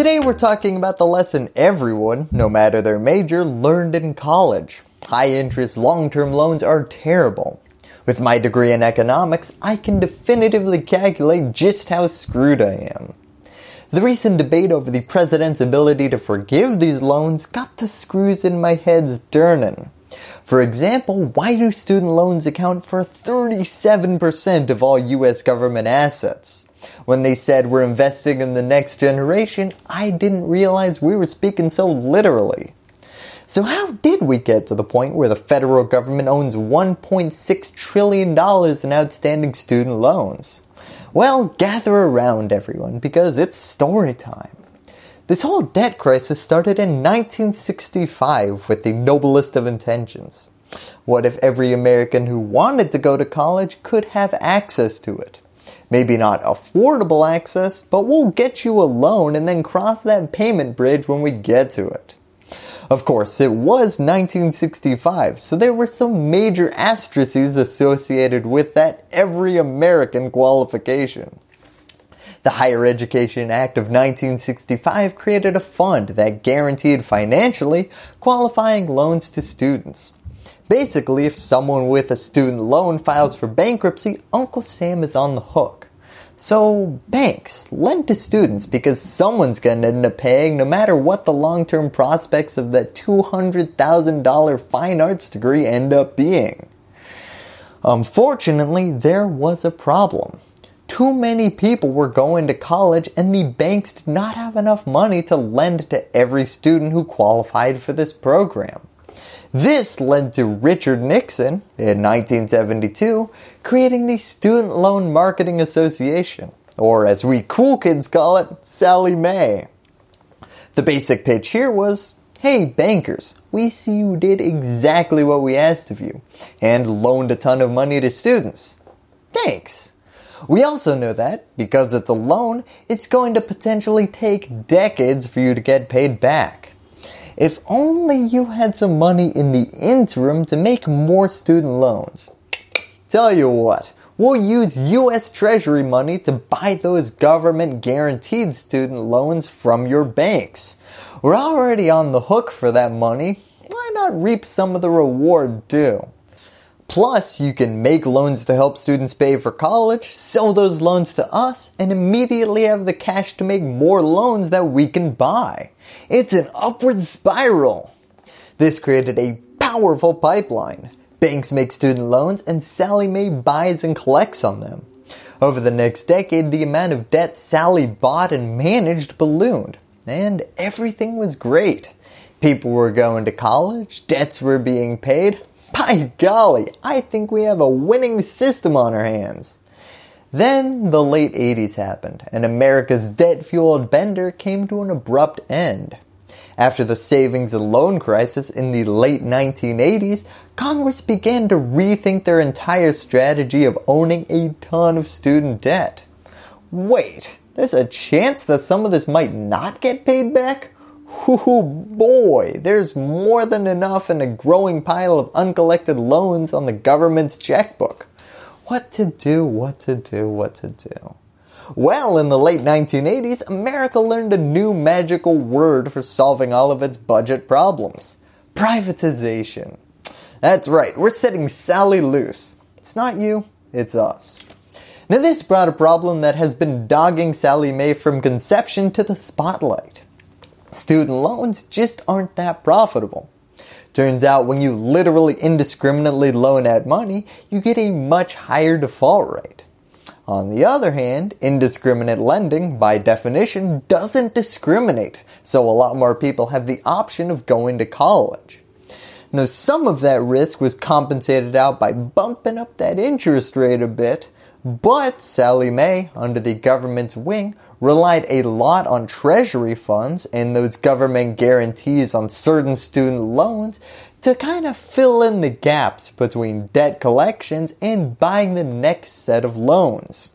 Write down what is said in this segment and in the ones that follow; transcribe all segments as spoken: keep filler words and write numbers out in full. Today we're talking about the lesson everyone, no matter their major, learned in college. High-interest long-term loans are terrible. With my degree in economics, I can definitively calculate just how screwed I am. The recent debate over the president's ability to forgive these loans got the screws in my head's turning. For example, why do student loans account for thirty-seven percent of all U S government assets? When they said we're investing in the next generation, I didn't realize we were speaking so literally. So how did we get to the point where the federal government owns one point six trillion dollars in outstanding student loans? Well, gather around everyone, because it's story time. This whole debt crisis started in nineteen sixty-five with the noblest of intentions. What if every American who wanted to go to college could have access to it? Maybe not affordable access, but we'll get you a loan and then cross that payment bridge when we get to it. Of course, it was nineteen sixty-five, so there were some major asterisks associated with that every American qualification. The Higher Education Act of nineteen sixty-five created a fund that guaranteed financially qualifying loans to students. Basically, if someone with a student loan files for bankruptcy, Uncle Sam is on the hook. So banks, lend to students because someone's going to end up paying no matter what the long-term prospects of that two hundred thousand dollar fine arts degree end up being. Unfortunately, there was a problem. Too many people were going to college and the banks did not have enough money to lend to every student who qualified for this program. This led to Richard Nixon, in nineteen seventy-two, creating the Student Loan Marketing Association, or as we cool kids call it, Sallie Mae. The basic pitch here was, hey bankers, we see you did exactly what we asked of you, and loaned a ton of money to students. Thanks. We also know that, because it's a loan, it's going to potentially take decades for you to get paid back. If only you had some money in the interim to make more student loans. Tell you what, we'll use U S Treasury money to buy those government guaranteed student loans from your banks. We're already on the hook for that money, why not reap some of the reward too? Plus, you can make loans to help students pay for college, sell those loans to us, and immediately have the cash to make more loans that we can buy. It's an upward spiral. This created a powerful pipeline. Banks make student loans and Sallie Mae buys and collects on them. Over the next decade, the amount of debt Sallie bought and managed ballooned, and everything was great. People were going to college, debts were being paid. By golly, I think we have a winning system on our hands. Then the late eighties happened, and America's debt-fueled bender came to an abrupt end. After the savings and loan crisis in the late nineteen eighties, Congress began to rethink their entire strategy of owning a ton of student debt. Wait, there's a chance that some of this might not get paid back? Ooh boy, there's more than enough and a growing pile of uncollected loans on the government's checkbook. What to do, what to do, what to do? Well, in the late nineteen eighties, America learned a new magical word for solving all of its budget problems. Privatization. That's right, we're setting Sallie loose. It's not you, it's us. Now this brought a problem that has been dogging Sallie Mae from conception to the spotlight. Student loans just aren't that profitable. Turns out when you literally indiscriminately loan out money, you get a much higher default rate. On the other hand, indiscriminate lending, by definition, doesn't discriminate, so a lot more people have the option of going to college. Now some of that risk was compensated out by bumping up that interest rate a bit, but Sallie Mae, under the government's wing, relied a lot on treasury funds and those government guarantees on certain student loans to kind of fill in the gaps between debt collections and buying the next set of loans.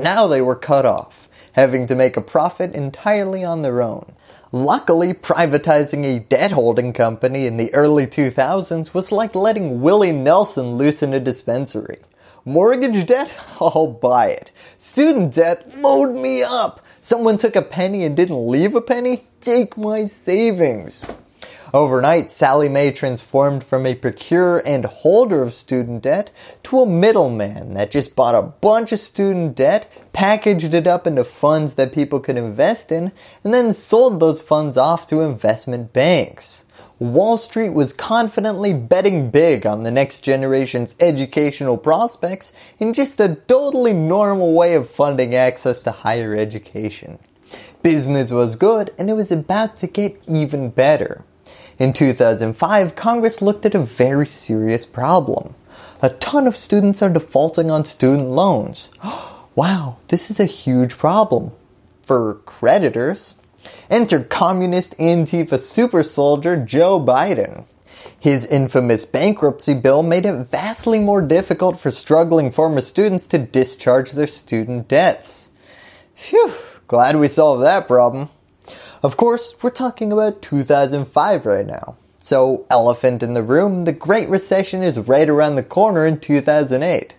Now they were cut off, having to make a profit entirely on their own. Luckily, privatizing a debt holding company in the early two thousands was like letting Willie Nelson loose in a dispensary. Mortgage debt? I'll buy it. Student debt? Load me up. Someone took a penny and didn't leave a penny? Take my savings. Overnight, Sallie Mae transformed from a procurer and holder of student debt to a middleman that just bought a bunch of student debt, packaged it up into funds that people could invest in, and then sold those funds off to investment banks. Wall Street was confidently betting big on the next generation's educational prospects in just a totally normal way of funding access to higher education. Business was good, and it was about to get even better. In two thousand five, Congress looked at a very serious problem. A ton of students are defaulting on student loans. Wow, this is a huge problem. For creditors. Enter communist Antifa super soldier Joe Biden. His infamous bankruptcy bill made it vastly more difficult for struggling former students to discharge their student debts. Phew, glad we solved that problem. Of course, we're talking about two thousand five right now. So, elephant in the room, the Great Recession is right around the corner in two thousand eight.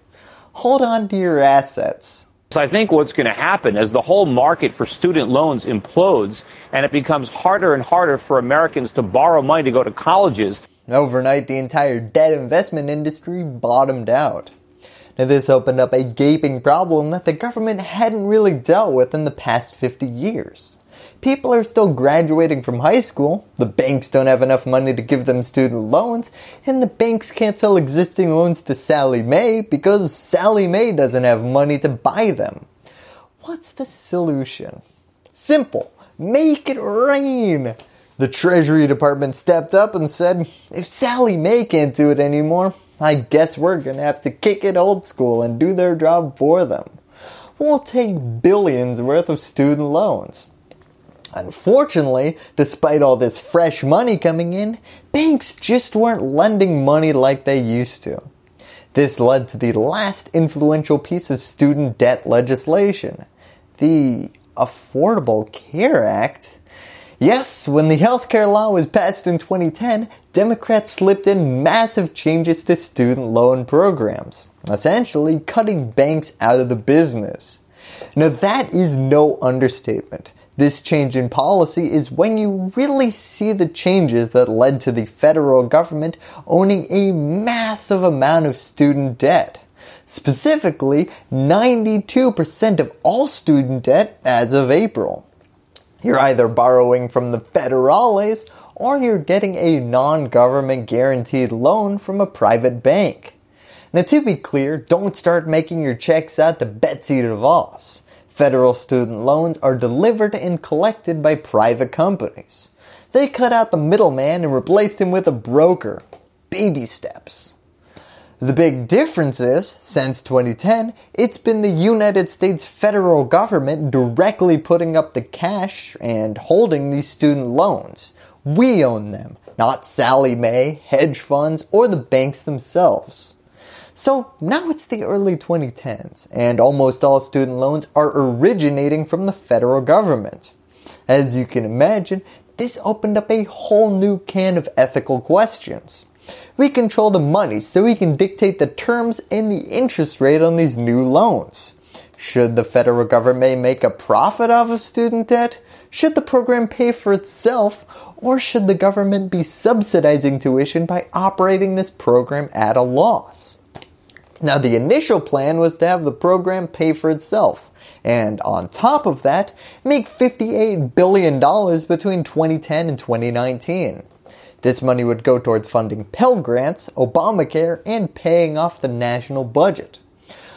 Hold on to your assets. So I think what's going to happen is the whole market for student loans implodes, and it becomes harder and harder for Americans to borrow money to go to colleges. Overnight, the entire debt investment industry bottomed out. Now, this opened up a gaping problem that the government hadn't really dealt with in the past fifty years. People are still graduating from high school, the banks don't have enough money to give them student loans, and the banks can't sell existing loans to Sallie Mae because Sallie Mae doesn't have money to buy them. What's the solution? Simple. Make it rain. The Treasury Department stepped up and said, if Sallie Mae can't do it anymore, I guess we're going to have to kick it old school and do their job for them. We'll take billions worth of student loans. Unfortunately, despite all this fresh money coming in, banks just weren't lending money like they used to. This led to the last influential piece of student debt legislation, the Affordable Care Act. Yes, when the healthcare law was passed in twenty ten, Democrats slipped in massive changes to student loan programs, essentially cutting banks out of the business. Now, that is no understatement. This change in policy is when you really see the changes that led to the federal government owning a massive amount of student debt. Specifically, ninety-two percent of all student debt as of April. You're either borrowing from the federales or you're getting a non-government guaranteed loan from a private bank. Now, to be clear, don't start making your checks out to Betsy DeVos. Federal student loans are delivered and collected by private companies. They cut out the middleman and replaced him with a broker. Baby steps. The big difference is, since twenty ten, it's been the United States federal government directly putting up the cash and holding these student loans. We own them, not Sallie Mae, hedge funds, or the banks themselves. So now it's the early twenty tens, and almost all student loans are originating from the federal government. As you can imagine, this opened up a whole new can of ethical questions. We control the money, so we can dictate the terms and the interest rate on these new loans. Should the federal government make a profit off of student debt? Should the program pay for itself? Or should the government be subsidizing tuition by operating this program at a loss? Now, the initial plan was to have the program pay for itself, and on top of that, make fifty-eight billion dollars between twenty ten and twenty nineteen. This money would go towards funding Pell grants, Obamacare, and paying off the national budget.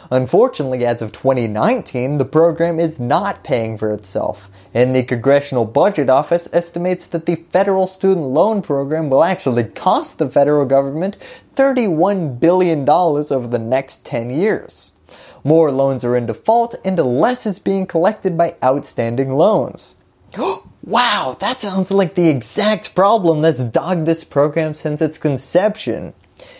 Unfortunately, as of twenty nineteen, the program is not paying for itself, and the Congressional Budget Office estimates that the federal student loan program will actually cost the federal government thirty-one billion dollars over the next ten years. More loans are in default, and less is being collected by outstanding loans. Wow, that sounds like the exact problem that's dogged this program since its conception.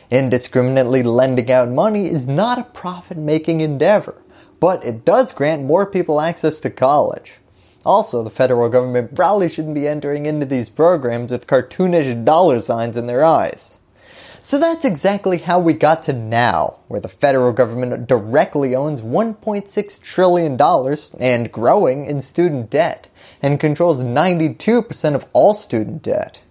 Indiscriminately lending out money is not a profit-making endeavor, but it does grant more people access to college. Also, the federal government probably shouldn't be entering into these programs with cartoonish dollar signs in their eyes. So that's exactly how we got to now, where the federal government directly owns one point six trillion dollars and growing in student debt, and controls ninety-two percent of all student debt.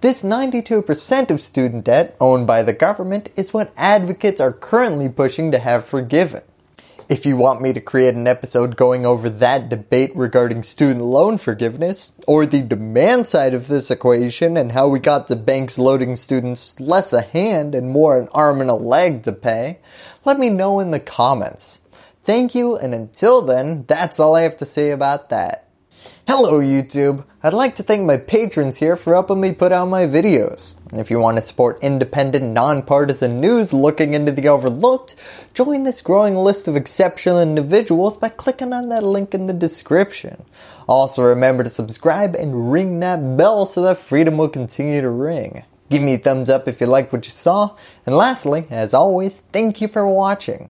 This ninety-two percent of student debt owned by the government is what advocates are currently pushing to have forgiven. If you want me to create an episode going over that debate regarding student loan forgiveness, or the demand side of this equation and how we got to banks loading students less a hand and more an arm and a leg to pay, let me know in the comments. Thank you, and until then, that's all I have to say about that. Hello YouTube! I'd like to thank my patrons here for helping me put out my videos. And if you want to support independent, nonpartisan news looking into the overlooked, join this growing list of exceptional individuals by clicking on that link in the description. Also remember to subscribe and ring that bell so that freedom will continue to ring. Give me a thumbs up if you liked what you saw, and lastly, as always, thank you for watching.